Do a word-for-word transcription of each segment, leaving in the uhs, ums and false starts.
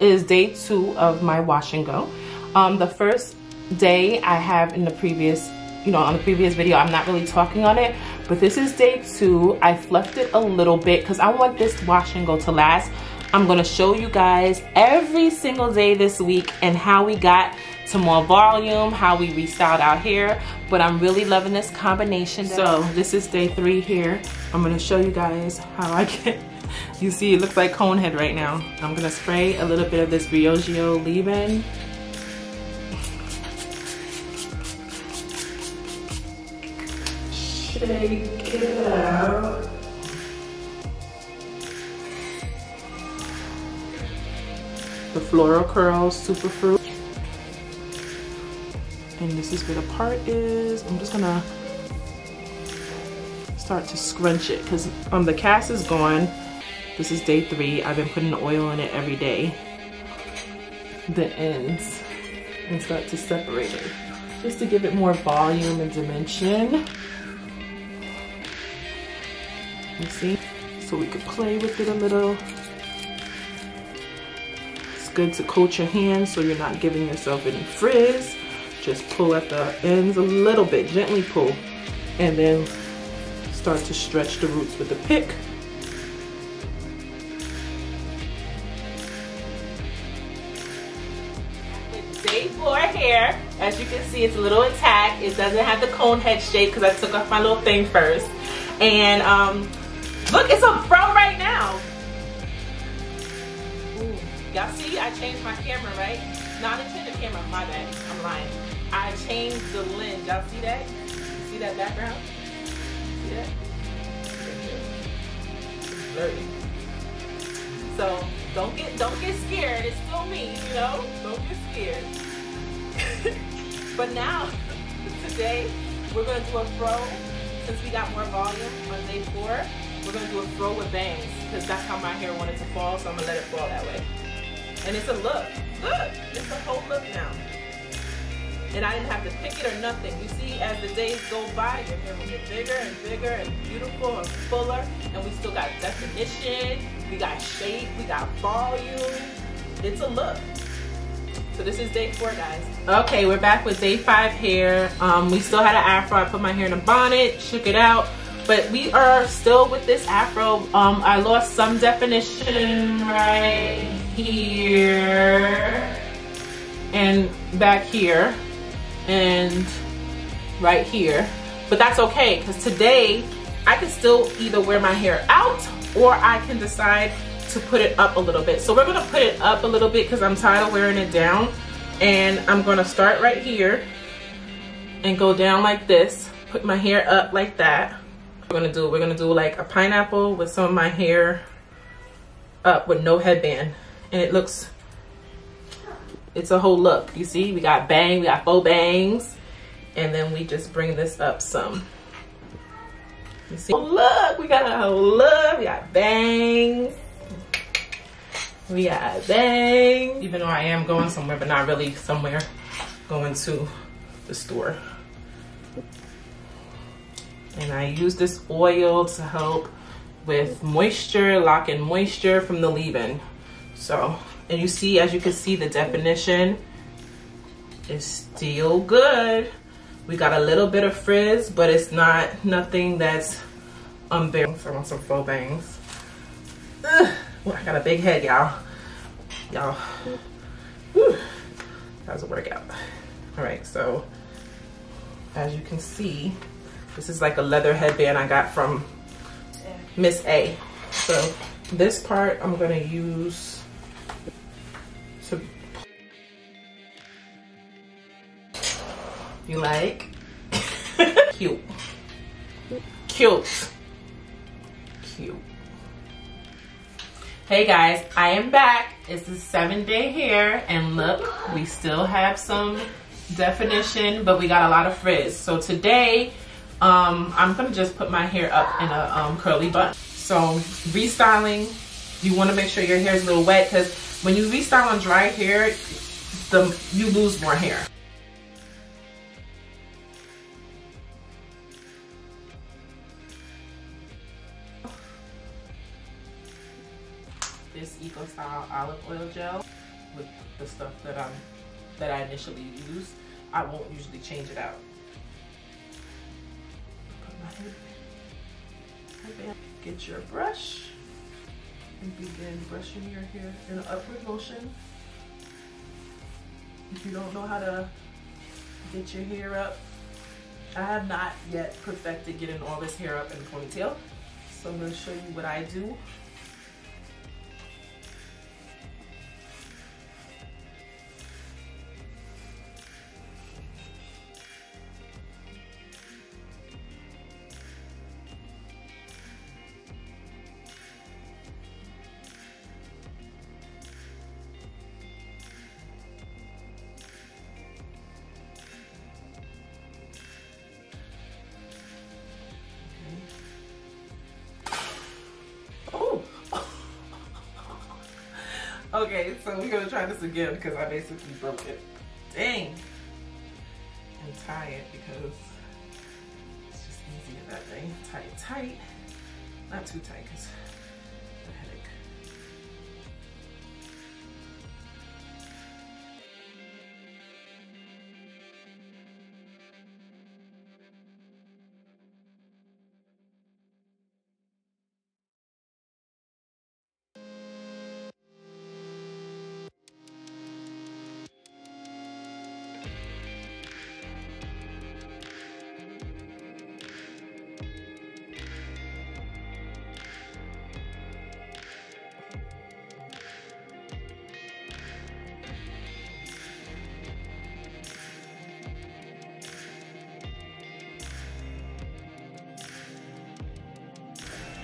is day two of my wash and go. Um, the first day I have in the previous, you know, on the previous video, I'm not really talking on it, but this is day two. I fluffed it a little bit because I want this wash and go to last. I'm gonna show you guys every single day this week and how we got to more volume, how we restyled out here, but I'm really loving this combination. So this is day three here. I'm gonna show you guys how I get, you see it looks like cone head right now. I'm gonna spray a little bit of this Briogeo leave-in. Shake it out. The Flora Curl Superfruit. And this is where the part is. I'm just gonna start to scrunch it because um, the cast is gone. This is day three. I've been putting the oil in it every day. The ends, and start to separate it just to give it more volume and dimension. You see? So we could play with it a little. It's good to coat your hands so you're not giving yourself any frizz. Just pull at the ends a little bit, gently pull, and then start to stretch the roots with the pick. With day four hair, as you can see, it's a little intact. It doesn't have the cone head shape because I took off my little thing first. And um, look, it's a fro right now. Y'all see, I changed my camera, right? No, I didn't change the camera, my bad, I'm lying. I changed the lens, y'all see that? See that background? See that? It's dirty. So don't get, don't get scared, it's still me, you know? Don't get scared. But now, today, we're gonna do a fro. Since we got more volume on day four, we're gonna do a fro with bangs, because that's how my hair wanted to fall, so I'm gonna let it fall that way. And it's a look, look, it's a whole look now. And I didn't have to pick it or nothing. You see, as the days go by, your hair will get bigger and bigger and beautiful and fuller, and we still got definition, we got shape, we got volume. It's a look. So this is day four, guys. Okay, we're back with day five hair. Um, we still had an afro. I put my hair in a bonnet, shook it out, but we are still with this afro. Um, I lost some definition right here and back here and right here, but that's okay because today I can still either wear my hair out or I can decide to put it up a little bit. So we're gonna put it up a little bit because I'm tired of wearing it down, and I'm gonna start right here and go down like this, put my hair up like that. We're gonna do, we're gonna do like a pineapple with some of my hair up with no headband, and it looks, it's a whole look. You see, we got bang, we got faux bangs, and then we just bring this up some. You see, oh look, we got a whole look, we got bangs. We got bang. Even though I am going somewhere, but not really somewhere, going to the store. And I use this oil to help with moisture, lock in moisture from the leave-in. So, and you see, as you can see, the definition is still good. We got a little bit of frizz, but it's not nothing that's unbearable. So I want some faux bangs. Ugh. Ooh, I got a big head, y'all. Y'all, that was a workout. All right, so as you can see, this is like a leather headband I got from Miss A. So this part I'm gonna use to, you like? Cute. Cute. Cute. Hey guys, I am back. It's the seven day hair, and look, we still have some definition, but we got a lot of frizz. So today, um, I'm gonna just put my hair up in a um, curly bun. So restyling, you wanna make sure your hair is a little wet, because when you restyle on dry hair, the, you lose more hair. This Eco Styler olive oil gel. with the stuff that I'm that I initially use. I won't usually change it out. Put my hair back. Okay. Get your brush and begin brushing your hair in an upward motion. If you don't know how to get your hair up, I have not yet perfected getting all this hair up in a ponytail. So I'm going to show you what I do. Okay, so we're gonna try this again because I basically broke it. Dang! And tie it because it's just easier that way. Tie it tight. Not too tight because it's a headache.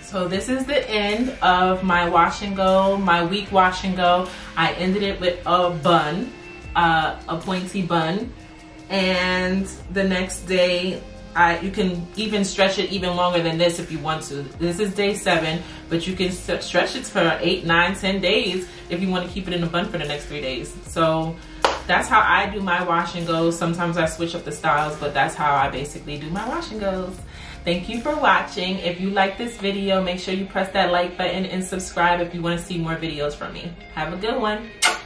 So this is the end of my wash and go, my week wash and go. I ended it with a bun, uh, a pointy bun. And the next day, I, you can even stretch it even longer than this if you want to. This is day seven, but you can stretch it for eight, nine, ten days if you want to keep it in a bun for the next three days. So that's how I do my wash and goes. Sometimes I switch up the styles, but that's how I basically do my wash and goes. Thank you for watching. If you like this video, make sure you press that like button and subscribe if you want to see more videos from me. Have a good one.